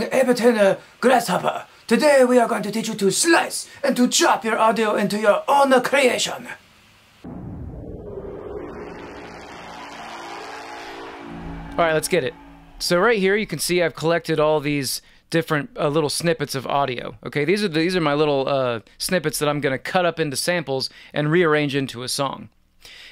young Everton Grasshopper. Today we are going to teach you to slice and to chop your audio into your own creation. Alright, let's get it. So right here you can see I've collected all these different little snippets of audio. Okay, these are my little snippets that I'm going to cut up into samples and rearrange into a song.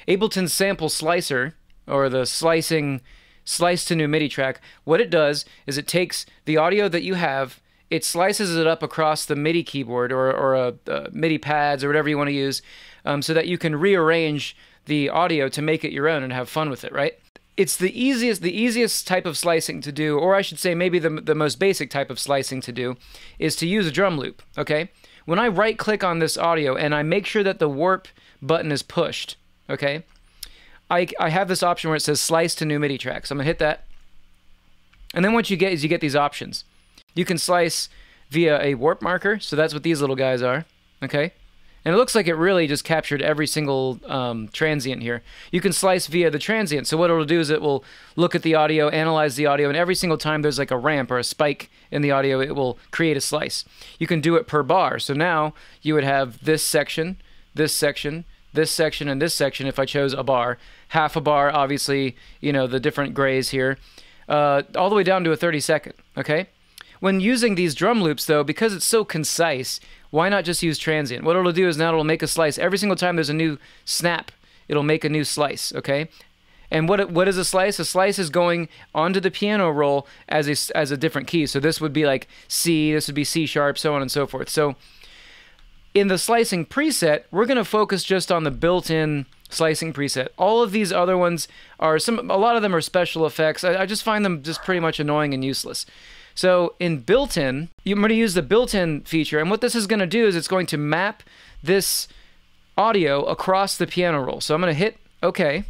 Ableton's sample slicer, or the slice to new MIDI track, what it does is it takes the audio that you have, it slices it up across the MIDI keyboard or MIDI pads or whatever you want to use, so that you can rearrange the audio to make it your own and have fun with it, right? It's the easiest type of slicing to do, or I should say maybe the most basic type of slicing to do, is to use a drum loop, okay? When I right-click on this audio and I make sure that the warp button is pushed, okay, I have this option where it says slice to new MIDI track. So I'm going to hit that. And then what you get is you get these options. You can slice via a warp marker, so that's what these little guys are, okay? And it looks like it really just captured every single transient here. You can slice via the transient. So what it'll do is it will look at the audio, analyze the audio, and every single time there's like a ramp or a spike in the audio, it will create a slice. You can do it per bar. So now you would have this section, this section, this section, and this section if I chose a bar. Half a bar, obviously, you know, the different grays here. All the way down to a 32nd, okay? When using these drum loops, though, because it's so concise, why not just use transient? What it'll do is now it'll make a slice. Every single time there's a new snap, it'll make a new slice, okay? And what is a slice? A slice is going onto the piano roll as a different key. So this would be like C, this would be C sharp, so on and so forth. So in the slicing preset, we're going to focus just on the built-in slicing preset. All of these other ones are a lot of them are special effects. I just find them just pretty much annoying and useless. So in built-in, I'm going to use the built-in feature, and what this is going to do is it's going to map this audio across the piano roll. So I'm going to hit OK,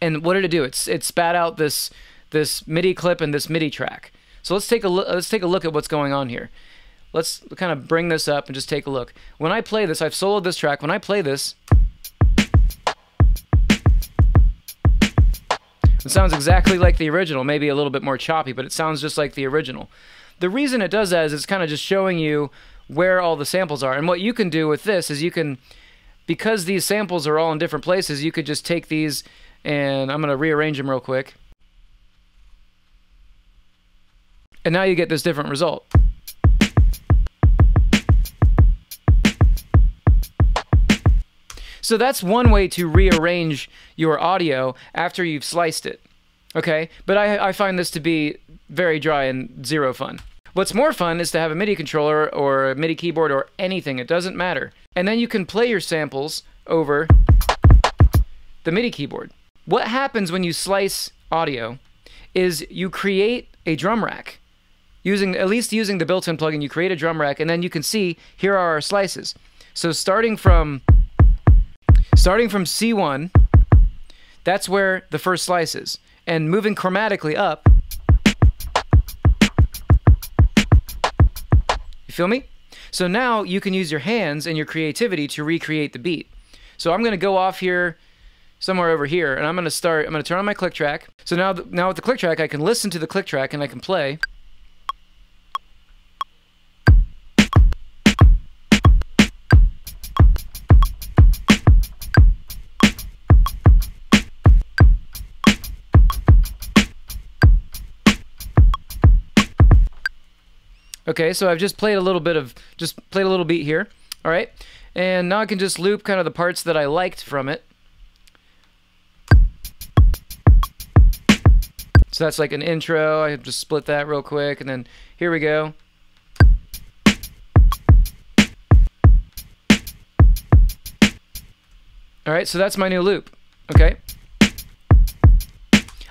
and what did it do? It spat out this MIDI clip and this MIDI track. So let's take a look at what's going on here. Let's kind of bring this up and just take a look. When I play this, I've soloed this track. When I play this, it sounds exactly like the original, maybe a little bit more choppy, but it sounds just like the original. The reason it does that is it's kind of just showing you where all the samples are. And what you can do with this is you can, because these samples are all in different places, you could just take these, and I'm going to rearrange them real quick. And now you get this different result. So that's one way to rearrange your audio after you've sliced it, okay? But I find this to be very dry and zero fun. What's more fun is to have a MIDI controller or a MIDI keyboard or anything, it doesn't matter. And then you can play your samples over the MIDI keyboard. What happens when you slice audio is you create a drum rack. At least using the built-in plugin, you create a drum rack, and then you can see here are our slices. So starting from C1, that's where the first slice is, and moving chromatically up. You feel me? So now you can use your hands and your creativity to recreate the beat. So I'm going to go off here, somewhere over here, and I'm going to turn on my click track. So now with the click track, I can listen to the click track and I can play. Okay, so I've just played a little beat here, all right? And now I can just loop kind of the parts that I liked from it. So that's like an intro. I just split that real quick, and then here we go. All right, so that's my new loop, okay?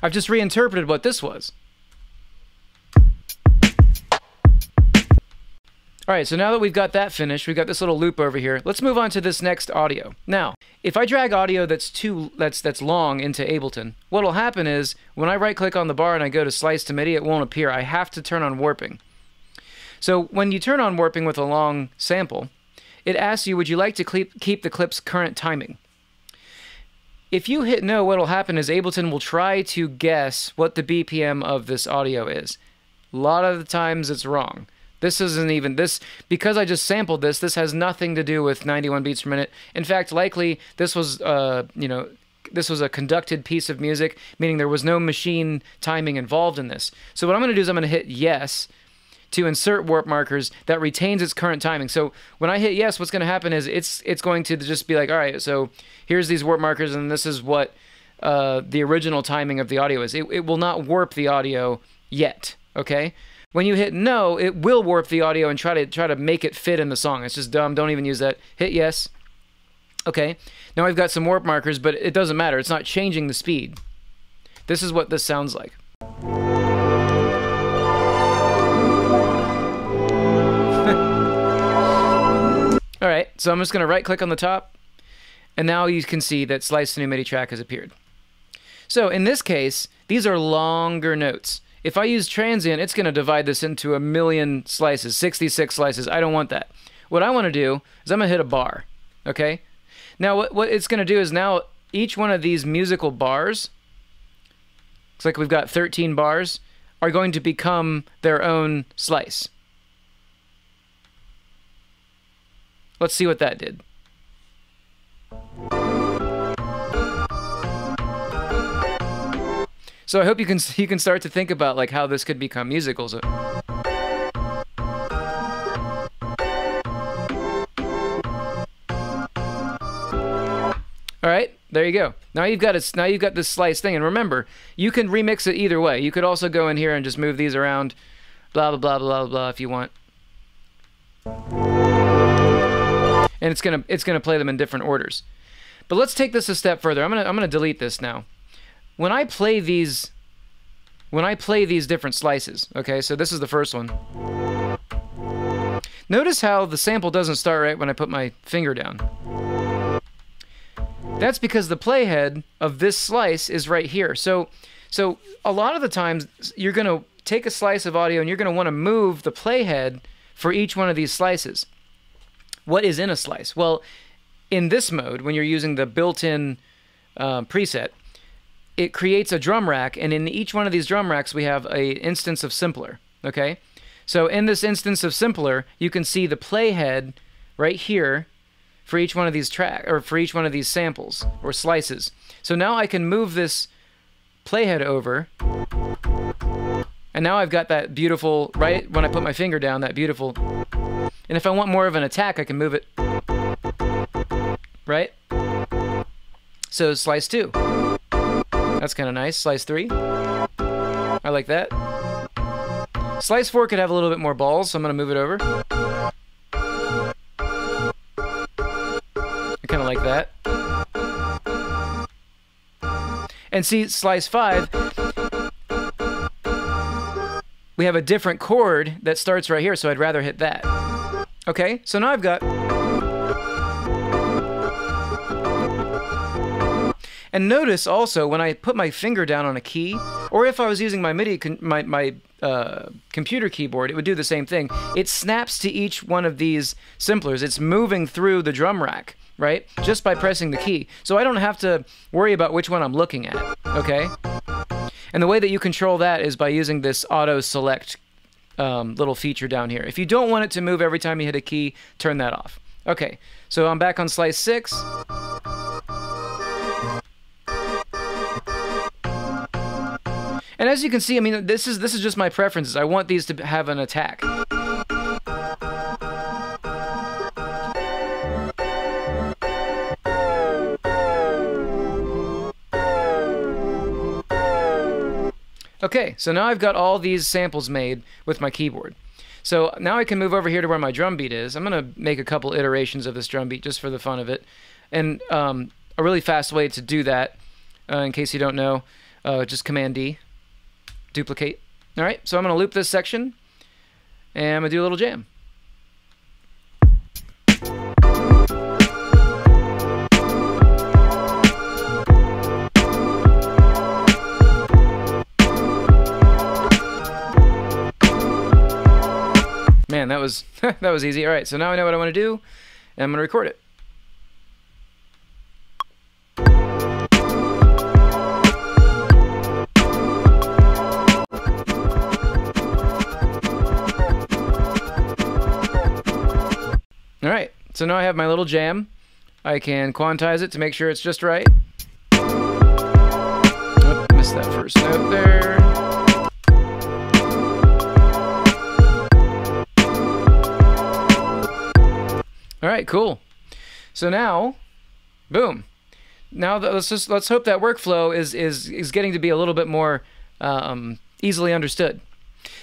I've just reinterpreted what this was. All right, so now that we've got that finished, we've got this little loop over here. Let's move on to this next audio. Now, if I drag audio that's long into Ableton, what'll happen is when I right-click on the bar and I go to slice to MIDI, it won't appear. I have to turn on warping. So when you turn on warping with a long sample, it asks you, would you like to keep the clip's current timing? If you hit no, what'll happen is Ableton will try to guess what the BPM of this audio is. A lot of the times it's wrong. This isn't even this, because I just sampled this. This has nothing to do with 91 beats per minute. In fact, likely this was, this was a conducted piece of music, meaning there was no machine timing involved in this. So what I'm going to do is I'm going to hit yes to insert warp markers that retains its current timing. So when I hit yes, what's going to happen is it's going to just be like, all right, so here's these warp markers, and this is what the original timing of the audio is. It will not warp the audio yet. Okay. When you hit no, it will warp the audio and try to make it fit in the song. It's just dumb. Don't even use that. Hit yes. Okay. Now I've got some warp markers, but it doesn't matter. It's not changing the speed. This is what this sounds like. All right. So I'm just going to right click on the top, and now you can see that Slice to New MIDI track has appeared. So in this case, these are longer notes. If I use transient, it's going to divide this into a million slices, 66 slices. I don't want that. What I want to do is I'm going to hit a bar, okay? Now what it's going to do is now each one of these musical bars, looks like we've got 13 bars, are going to become their own slice. Let's see what that did. So I hope you can start to think about like how this could become musicals. All right, there you go. Now you've got it. Now you've got this slice thing, and remember, you can remix it either way. You could also go in here and just move these around, blah blah blah blah blah, if you want. And it's gonna play them in different orders. But let's take this a step further. I'm gonna delete this now. When I play these different slices, okay, so this is the first one. Notice how the sample doesn't start right when I put my finger down. That's because the playhead of this slice is right here. So a lot of the times you're going to take a slice of audio and you're going to want to move the playhead for each one of these slices. What is in a slice? Well, in this mode, when you're using the built-in preset, it creates a drum rack, and in each one of these drum racks we have an instance of Simpler, okay? So in this instance of Simpler, you can see the playhead right here for each one of these tracks, or for each one of these samples or slices. So now I can move this playhead over, and now I've got that beautiful, right when I put my finger down, that beautiful, and if I want more of an attack, I can move it, right? So slice 2. That's kind of nice. Slice 3. I like that. Slice 4 could have a little bit more balls, so I'm going to move it over. I kind of like that. And see, slice 5, we have a different chord that starts right here, so I'd rather hit that. Okay, so now I've got... And notice also when I put my finger down on a key, or if I was using my MIDI, my computer keyboard, it would do the same thing. It snaps to each one of these Simplers. It's moving through the drum rack, right? Just by pressing the key. So I don't have to worry about which one I'm looking at, okay? And the way that you control that is by using this auto select little feature down here. If you don't want it to move every time you hit a key, turn that off. Okay, so I'm back on slice 6. And as you can see, I mean, this is just my preferences. I want these to have an attack. Okay, so now I've got all these samples made with my keyboard. So now I can move over here to where my drum beat is. I'm going to make a couple iterations of this drum beat just for the fun of it. And a really fast way to do that, in case you don't know, just Command D. Duplicate. All right, so I'm going to loop this section, and I'm going to do a little jam. Man, that was that was easy. All right, so now I know what I want to do, and I'm going to record it. So now I have my little jam. I can quantize it to make sure it's just right. Oh, missed that first note there. All right, cool. So now, boom. Now let's hope that workflow is getting to be a little bit more easily understood.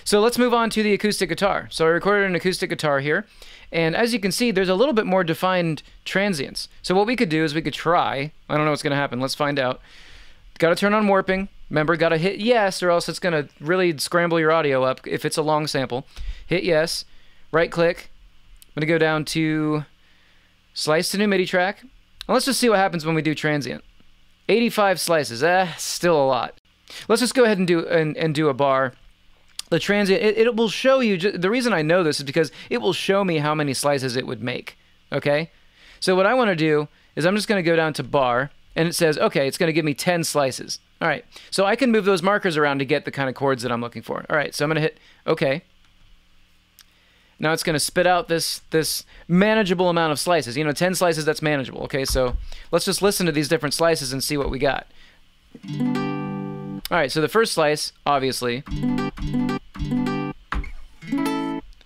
So let's move on to the acoustic guitar. So I recorded an acoustic guitar here, and as you can see, there's a little bit more defined transients. So what we could do is we could try. I don't know what's going to happen. Let's find out. Got to turn on warping. Remember, got to hit yes, or else it's going to really scramble your audio up if it's a long sample. Hit yes. Right click. I'm going to go down to slice to new MIDI track. And let's just see what happens when we do transient. 85 slices. Still a lot. Let's just go ahead and do a bar. The transient, it will show you, the reason I know this is because it will show me how many slices it would make, okay? So what I want to do is I'm just going to go down to bar, and it says, okay, it's going to give me 10 slices. All right, so I can move those markers around to get the kind of chords that I'm looking for. All right, so I'm going to hit okay. Now it's going to spit out this manageable amount of slices. You know, 10 slices, that's manageable, okay? So let's just listen to these different slices and see what we got. All right, so the first slice, obviously.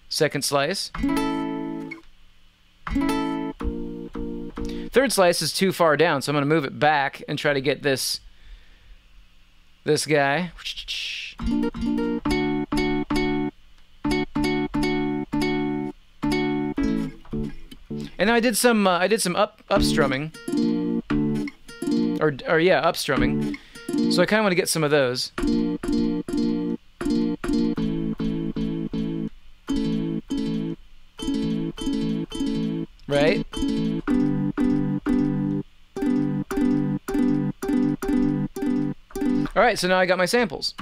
Second slice. Third slice is too far down, so I'm going to move it back and try to get this guy. And then I did some up strumming, or yeah, up strumming. So I kind of want to get some of those. Right? All right, so now I got my samples.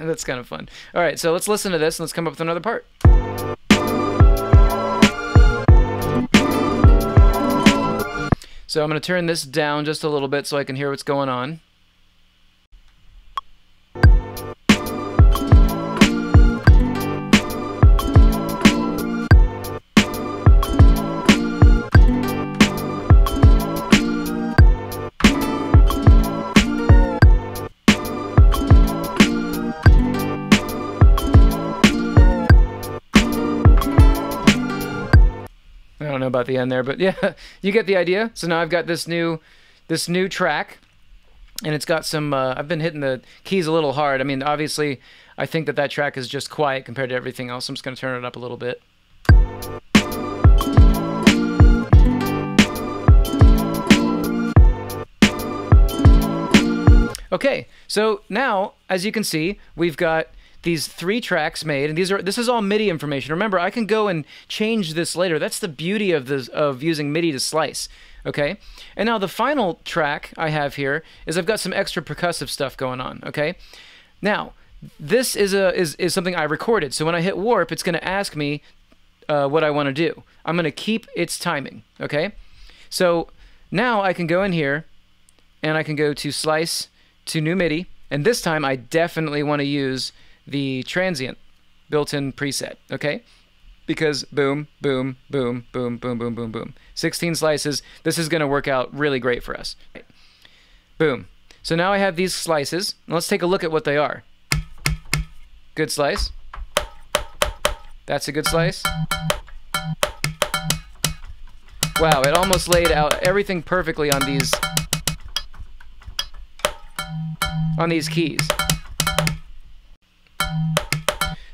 That's kind of fun. All right, so let's listen to this and let's come up with another part. So I'm going to turn this down just a little bit so I can hear what's going on. I don't know about the end there, but yeah, you get the idea. So now I've got this new track, and it's got some, I've been hitting the keys a little hard. I mean, obviously, I think that track is just quiet compared to everything else. I'm just going to turn it up a little bit. Okay, so now, as you can see, we've got these three tracks made, and this is all MIDI information. Remember, I can go and change this later. That's the beauty of using MIDI to slice, okay? And now the final track I have here is I've got some extra percussive stuff going on, okay? Now, this is something I recorded, so when I hit warp, it's gonna ask me what I wanna do. I'm gonna keep its timing, okay? So now I can go in here, and I can go to slice to new MIDI, and this time I definitely wanna use the transient built-in preset, okay? Because boom, boom, boom, boom, boom, boom, boom, boom. 16 slices. This is going to work out really great for us. Right. Boom. So now I have these slices. Let's take a look at what they are. Good slice. That's a good slice. Wow, it almost laid out everything perfectly on these keys.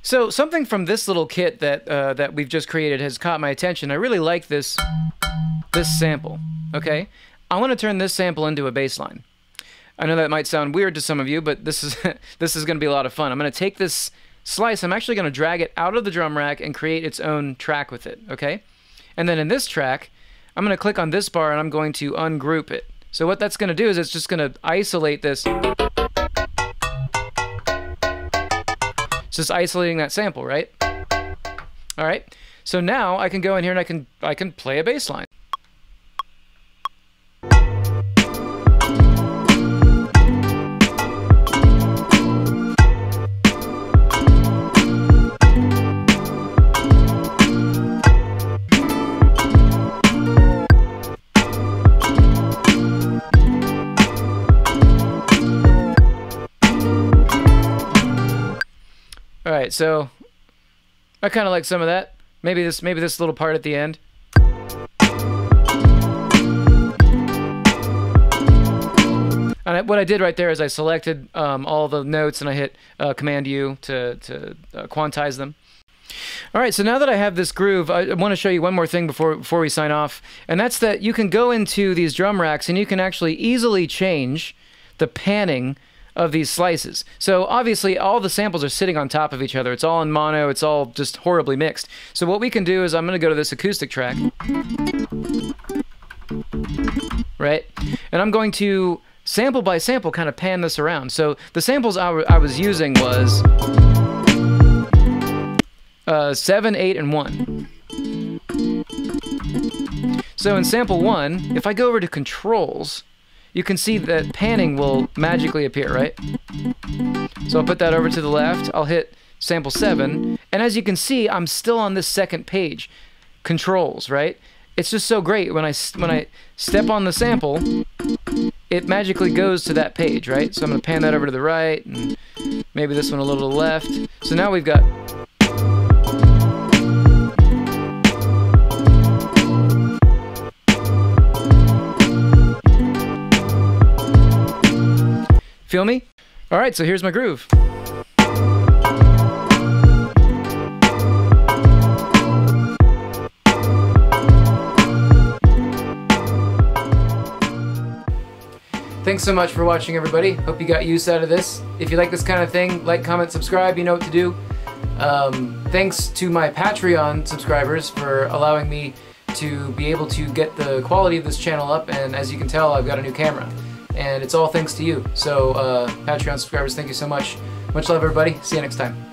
So something from this little kit that we've just created has caught my attention. I really like this sample, okay? I want to turn this sample into a bass line. I know that might sound weird to some of you, but this is this is going to be a lot of fun. I'm going to take this slice. I'm actually going to drag it out of the drum rack and create its own track with it, okay? And then in this track, I'm going to click on this bar and I'm going to ungroup it. So what that's going to do is it's just going to isolate this. It's just isolating that sample, right? All right. So now I can go in here and I can play a bass line. Alright, so I kind of like some of that. Maybe this little part at the end. And what I did right there is I selected all the notes and I hit Command U to quantize them. All right, so now that I have this groove, I want to show you one more thing before we sign off, and that's that you can go into these drum racks and you can actually easily change the panning of these slices. So obviously all the samples are sitting on top of each other. It's all in mono, it's all just horribly mixed. So what we can do is I'm going to go to this acoustic track, right? And I'm going to sample by sample kind of pan this around. So the samples I was using was 7, 8, and 1. So in sample 1, if I go over to controls, you can see that panning will magically appear, right? So I'll put that over to the left, I'll hit sample 7, and as you can see, I'm still on this second page, controls, right? It's just so great when I step on the sample, it magically goes to that page, right? So I'm gonna pan that over to the right, and maybe this one a little to the left. So now we've got feel me? All right, so here's my groove. Thanks so much for watching, everybody. Hope you got use out of this. If you like this kind of thing, like, comment, subscribe, you know what to do. Thanks to my Patreon subscribers for allowing me to be able to get the quality of this channel up, and as you can tell, I've got a new camera. And it's all thanks to you. So Patreon subscribers, thank you so much. Much love, everybody. See you next time.